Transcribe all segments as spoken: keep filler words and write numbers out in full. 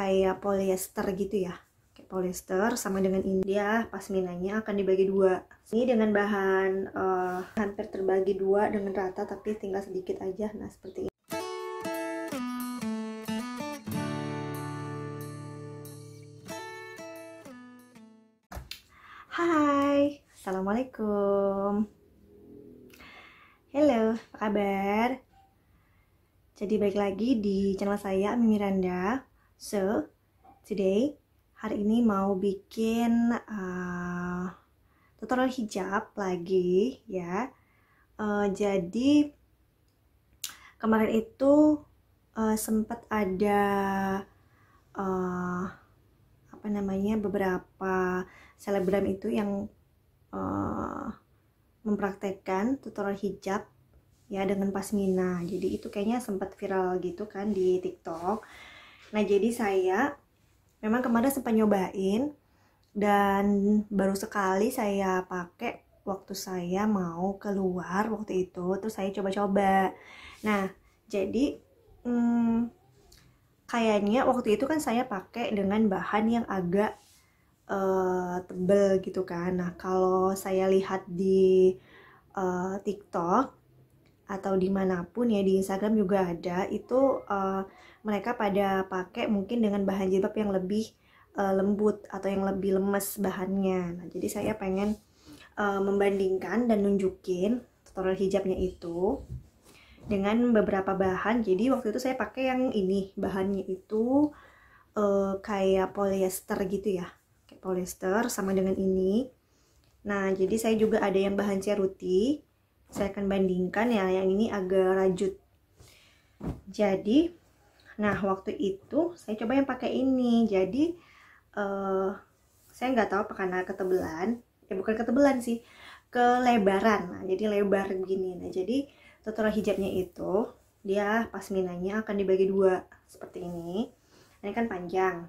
kayak polyester gitu ya, kayak polyester sama dengan India. Pasminanya akan dibagi dua. Ini dengan bahan uh, hampir terbagi dua dengan rata, tapi tinggal sedikit aja. Nah seperti ini. Hai, assalamualaikum. Halo, apa kabar? Jadi balik lagi di channel saya, Ami Miranda. So, today, hari ini mau bikin uh, tutorial hijab lagi ya. uh, Jadi, kemarin itu uh, sempat ada uh, apa namanya, beberapa selebgram itu yang uh, mempraktekkan tutorial hijab ya dengan pasmina. Jadi itu kayaknya sempat viral gitu kan di TikTok. Nah jadi saya memang kemarin sempat nyobain dan baru sekali saya pakai waktu saya mau keluar waktu itu. Terus saya coba-coba. Nah jadi hmm, kayaknya waktu itu kan saya pakai dengan bahan yang agak Uh, tebel gitu kan. Nah kalau saya lihat di uh, TikTok atau dimanapun ya, di Instagram juga ada itu, uh, mereka pada pakai mungkin dengan bahan jilbab yang lebih uh, lembut atau yang lebih lemes bahannya. Nah jadi saya pengen uh, membandingkan dan nunjukin tutorial hijabnya itu dengan beberapa bahan. Jadi waktu itu saya pakai yang ini, bahannya itu uh, kayak polyester gitu ya, polyester sama dengan ini. Nah jadi saya juga ada yang bahan ceruti, saya akan bandingkan ya. Yang ini agak rajut. Jadi nah waktu itu saya coba yang pakai ini. Jadi uh, saya nggak tahu karena ketebelan ya, bukan ketebelan sih, kelebaran. Nah jadi lebar begini. Nah jadi tutorial hijabnya itu dia pasminanya akan dibagi dua seperti ini. Ini kan panjang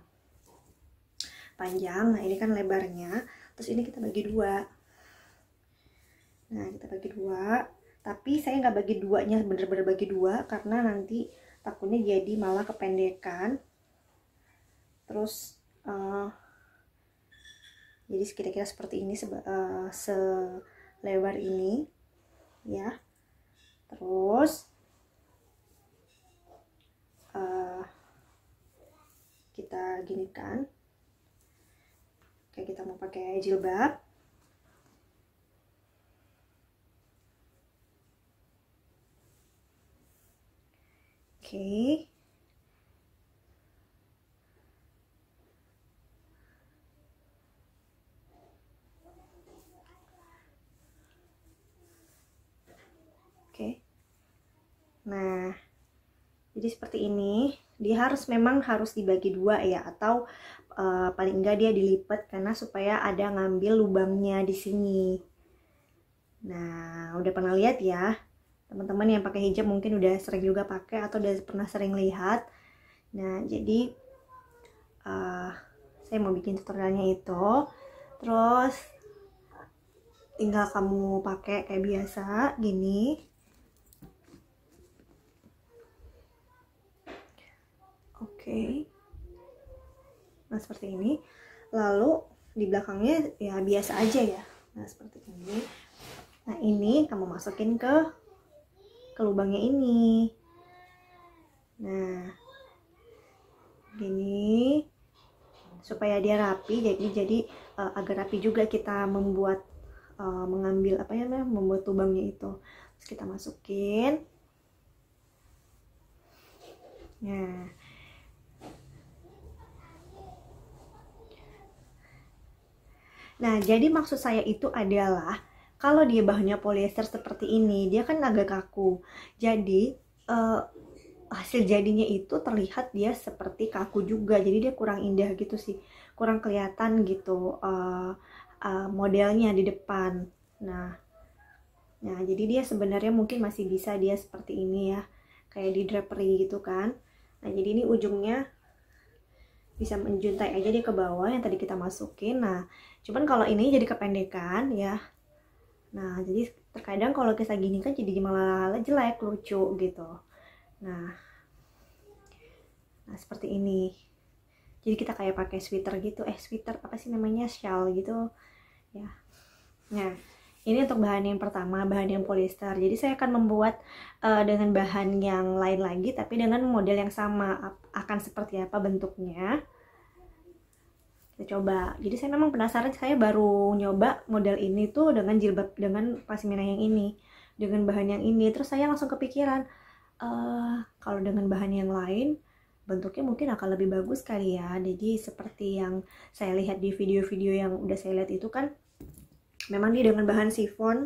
panjang, nah ini kan lebarnya, terus ini kita bagi dua. Nah kita bagi dua, tapi saya nggak bagi duanya bener-bener bagi dua karena nanti takutnya jadi malah kependekan. Terus uh, jadi kira-kira seperti ini, seba, uh, selebar ini ya. Terus uh, kita gini kan. Oke, kita mau pakai jilbab. Oke. Oke. Nah, jadi seperti ini. Dia harus memang harus dibagi dua ya, atau Uh, paling enggak dia dilipat karena supaya ada ngambil lubangnya di sini. Nah, udah pernah lihat ya, teman-teman yang pakai hijab mungkin udah sering juga pakai atau udah pernah sering lihat. Nah, jadi uh, saya mau bikin tutorialnya itu. Terus tinggal kamu pakai kayak biasa gini. Oke. Okay. Nah seperti ini, lalu di belakangnya ya biasa aja ya. Nah seperti ini. Nah ini kamu masukin ke ke lubangnya ini. Nah gini supaya dia rapi. Jadi jadi uh, agak rapi juga kita membuat uh, mengambil apa ya namanya, membuat lubangnya itu. Terus kita masukin. Nah. Nah, jadi maksud saya itu adalah kalau dia bahannya polyester seperti ini, dia kan agak kaku. Jadi, uh, hasil jadinya itu terlihat dia seperti kaku juga. Jadi dia kurang indah gitu sih. Kurang kelihatan gitu uh, uh, modelnya di depan. Nah, nah, jadi dia sebenarnya mungkin masih bisa dia seperti ini ya. Kayak di drapery gitu kan. Nah, jadi ini ujungnya bisa menjuntai aja dia ke bawah yang tadi kita masukin. Nah cuman kalau ini jadi kependekan ya. Nah jadi terkadang kalau kisah gini kan jadi malah jelek, lucu gitu. Nah, nah seperti ini. Jadi kita kayak pakai sweater gitu, eh sweater apa sih namanya, shawl gitu ya. Nah, ini untuk bahan yang pertama, bahan yang polyester. Jadi saya akan membuat uh, dengan bahan yang lain lagi, tapi dengan model yang sama. Akan seperti apa bentuknya? Kita coba. Jadi saya memang penasaran, saya baru nyoba model ini tuh dengan jilbab, dengan pasmina yang ini, dengan bahan yang ini. Terus saya langsung kepikiran, uh, kalau dengan bahan yang lain bentuknya mungkin akan lebih bagus kali ya. Jadi seperti yang saya lihat di video-video yang udah saya lihat itu kan, memang dia dengan bahan sifon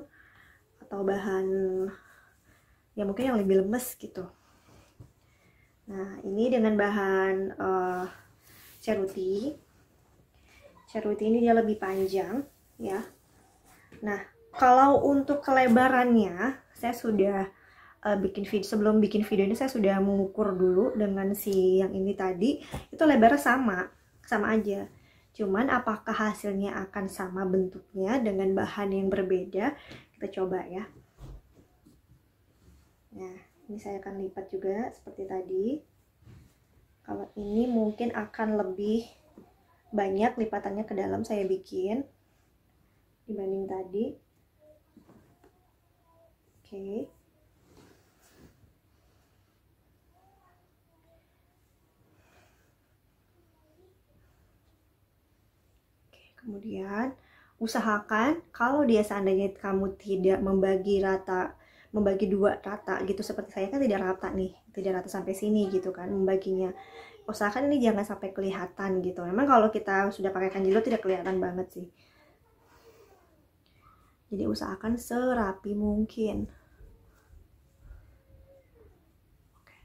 atau bahan ya mungkin yang lebih lemes gitu. Nah, ini dengan bahan uh, ceruti. Ceruti ini dia lebih panjang ya. Nah, kalau untuk kelebarannya saya sudah uh, bikin video, sebelum bikin video ini saya sudah mengukur dulu dengan si yang ini tadi. Itu lebarnya sama, sama aja. Cuman apakah hasilnya akan sama bentuknya dengan bahan yang berbeda? Kita coba ya. Nah, ini saya akan lipat juga seperti tadi. Kalau ini mungkin akan lebih banyak lipatannya ke dalam saya bikin dibanding tadi. Oke. Kemudian usahakan kalau dia seandainya kamu tidak membagi rata, membagi dua rata gitu, seperti saya kan tidak rata nih, tidak rata sampai sini gitu kan membaginya. Usahakan ini jangan sampai kelihatan gitu. Memang kalau kita sudah pakai kanjilot tidak kelihatan banget sih. Jadi usahakan serapi mungkin. Oke.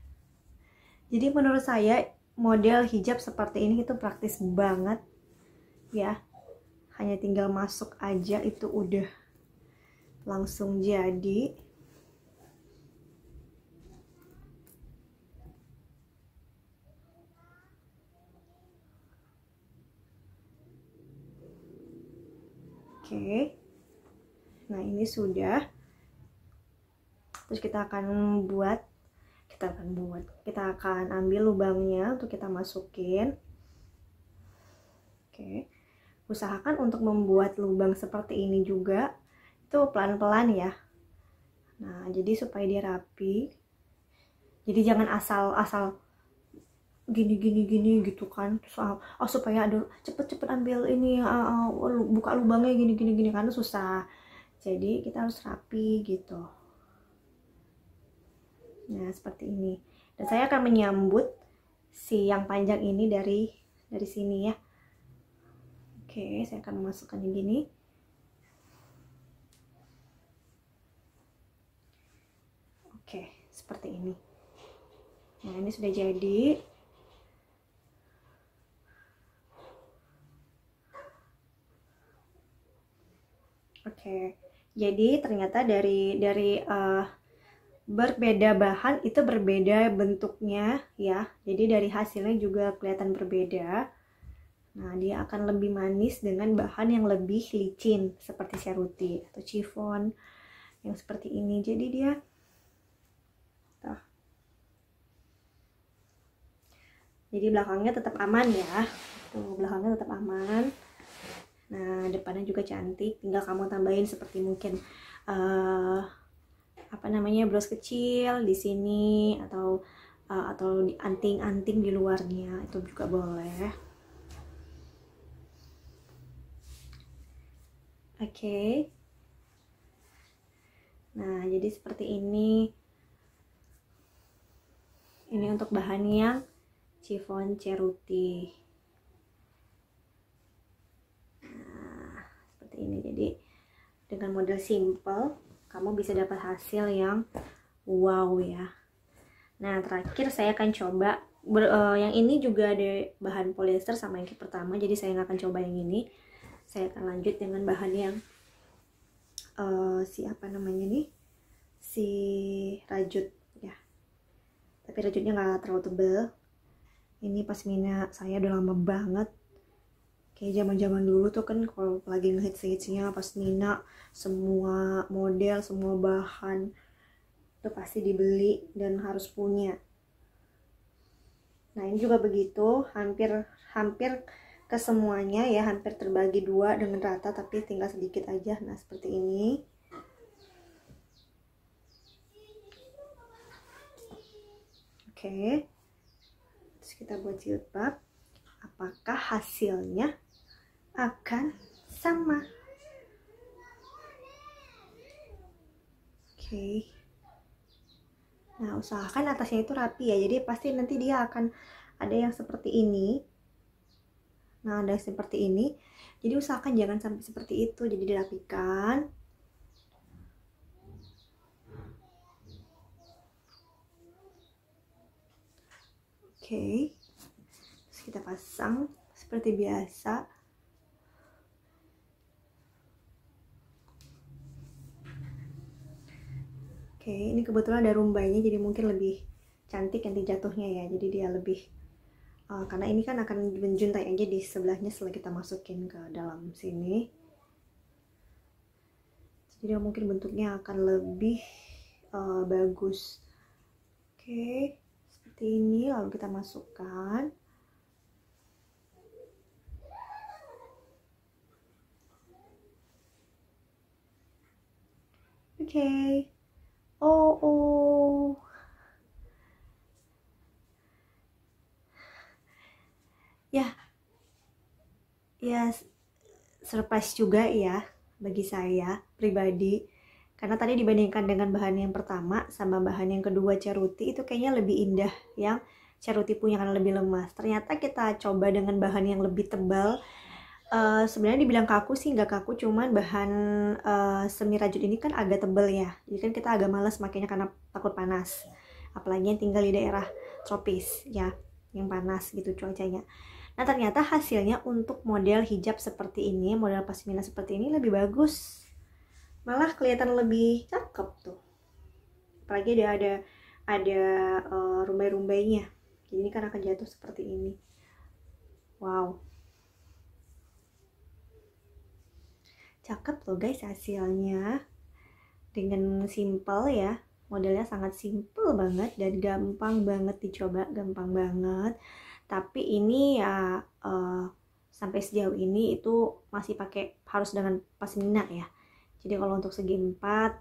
Jadi menurut saya model hijab seperti ini itu praktis banget ya. Hanya tinggal masuk aja itu udah langsung jadi. Oke. Nah, ini sudah. Terus kita akan buat kita akan buat. Kita akan ambil lubangnya untuk kita masukin. Oke. Usahakan untuk membuat lubang seperti ini juga itu pelan-pelan ya. Nah, jadi supaya dia rapi. Jadi jangan asal-asal gini-gini-gini gitu kan. Terus, oh, supaya ada cepet-cepet ambil ini, uh, uh, buka lubangnya gini-gini-gini kan susah. Jadi kita harus rapi gitu. Nah, seperti ini. Dan saya akan menyambut si yang panjang ini dari dari sini ya. Oke, saya akan memasukkan yang gini. Oke, seperti ini. Nah, ini sudah jadi. Oke, jadi ternyata dari dari uh, berbeda bahan itu berbeda bentuknya ya. Jadi dari hasilnya juga kelihatan berbeda. Nah, dia akan lebih manis dengan bahan yang lebih licin seperti ceruti atau chiffon yang seperti ini. Jadi dia tuh. Jadi belakangnya tetap aman ya. Tuh, belakangnya tetap aman. Nah, depannya juga cantik. Tinggal kamu tambahin seperti mungkin uh, apa namanya, bros kecil di sini atau uh, atau anting-anting di luarnya itu juga boleh. Oke, okay. Nah, jadi seperti ini. Ini untuk bahan yang chiffon ceruti. Nah, seperti ini. Jadi dengan model simple, kamu bisa dapat hasil yang wow ya. Nah, terakhir saya akan coba ber, uh, yang ini juga ada bahan polyester sama yang pertama. Jadi saya nggak akan coba yang ini. Saya akan lanjut dengan bahan yang uh, si apa namanya nih, si rajut ya, tapi rajutnya nggak terlalu tebel. Ini pasmina saya udah lama banget, kayak zaman-zaman dulu tuh kan kalau lagi ngehits-hitsnya pasmina, semua model semua bahan itu pasti dibeli dan harus punya. Nah, ini juga begitu, hampir hampir kesemuanya ya, hampir terbagi dua dengan rata, tapi tinggal sedikit aja. Nah, seperti ini. Oke. Okay. Terus kita buat jilbab. Apakah hasilnya akan sama? Oke. Okay. Nah, usahakan atasnya itu rapi ya, jadi pasti nanti dia akan ada yang seperti ini. Nah, ada yang seperti ini, jadi usahakan jangan sampai seperti itu, jadi dirapikan. Oke, terus kita pasang seperti biasa. Oke, ini kebetulan ada rumbainya, jadi mungkin lebih cantik nanti jatuhnya ya. Jadi dia lebih, uh, karena ini kan akan menjuntai aja di sebelahnya setelah kita masukin ke dalam sini. Jadi mungkin bentuknya akan lebih uh, bagus. Oke, seperti ini lalu kita masukkan. Oke. Oh, oh, ya, ya, surprise juga ya bagi saya pribadi, karena tadi dibandingkan dengan bahan yang pertama sama bahan yang kedua ceruti, itu kayaknya lebih indah yang ceruti punya karena lebih lemas. Ternyata kita coba dengan bahan yang lebih tebal. Uh, sebenarnya dibilang kaku sih nggak kaku, cuman bahan uh, semi rajut ini kan agak tebel ya, jadi kan kita agak males makanya karena takut panas, apalagi yang tinggal di daerah tropis ya, yang panas gitu cuacanya. Nah, ternyata hasilnya untuk model hijab seperti ini, model pasmina seperti ini lebih bagus, malah kelihatan lebih cakep tuh, apalagi dia ada ada uh, rumbai-rumbainya, jadi ini kan akan jatuh seperti ini. Wow, cakep loh guys hasilnya, dengan simple ya, modelnya sangat simple banget dan gampang banget dicoba, gampang banget. Tapi ini ya uh, sampai sejauh ini itu masih pakai harus dengan pasmina ya. Jadi kalau untuk segi empat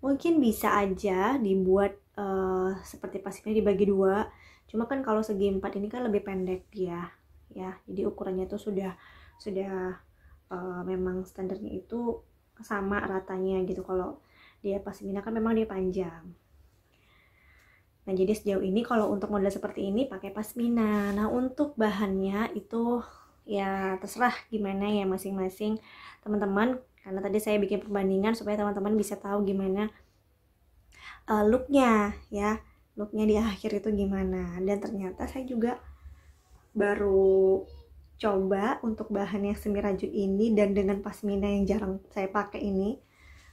mungkin bisa aja dibuat uh, seperti pasmina dibagi dua, cuma kan kalau segi empat ini kan lebih pendek ya, ya jadi ukurannya itu sudah sudah Uh, memang standarnya itu sama ratanya gitu. Kalau dia pasmina kan memang dia panjang. Nah, jadi sejauh ini kalau untuk model seperti ini pakai pasmina. Nah, untuk bahannya itu ya terserah gimana ya masing-masing teman-teman, karena tadi saya bikin perbandingan supaya teman-teman bisa tahu gimana uh, looknya ya, looknya di akhir itu gimana. Dan ternyata saya juga baru coba untuk bahan yang semi rajut ini dan dengan pasmina yang jarang saya pakai ini,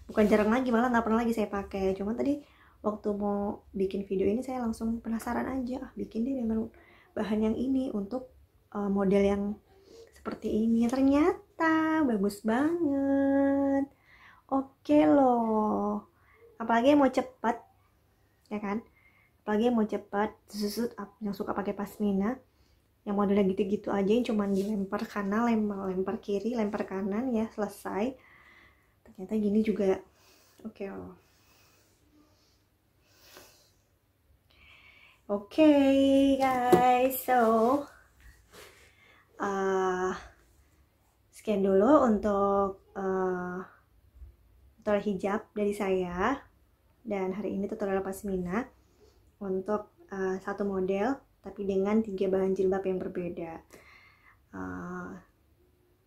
bukan jarang lagi, malah nggak pernah lagi saya pakai. Cuma tadi waktu mau bikin video ini saya langsung penasaran aja, ah, bikin deh dengan bahan yang ini untuk uh, model yang seperti ini. Ternyata bagus banget, oke loh, apalagi yang mau cepat ya kan, apalagi yang mau cepat susut yang suka pakai pasmina yang modelnya gitu-gitu aja, yang cuman dilempar kanan, lempar, lempar kiri, lempar kanan ya, selesai. Ternyata gini juga oke loh. Oke guys, so uh, sekian dulu untuk uh, tutorial hijab dari saya, dan hari ini tutorial pasmina untuk uh, satu model tapi dengan tiga bahan jilbab yang berbeda. Uh,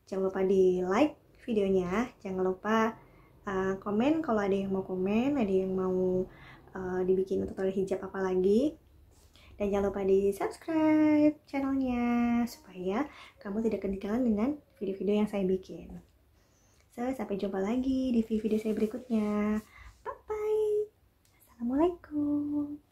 jangan lupa di like videonya, jangan lupa uh, komen kalau ada yang mau komen, ada yang mau uh, dibikin tutorial hijab apa lagi, dan jangan lupa di subscribe channelnya supaya kamu tidak ketinggalan dengan video-video yang saya bikin. So, sampai jumpa lagi di video-video saya berikutnya. Bye bye. Assalamualaikum.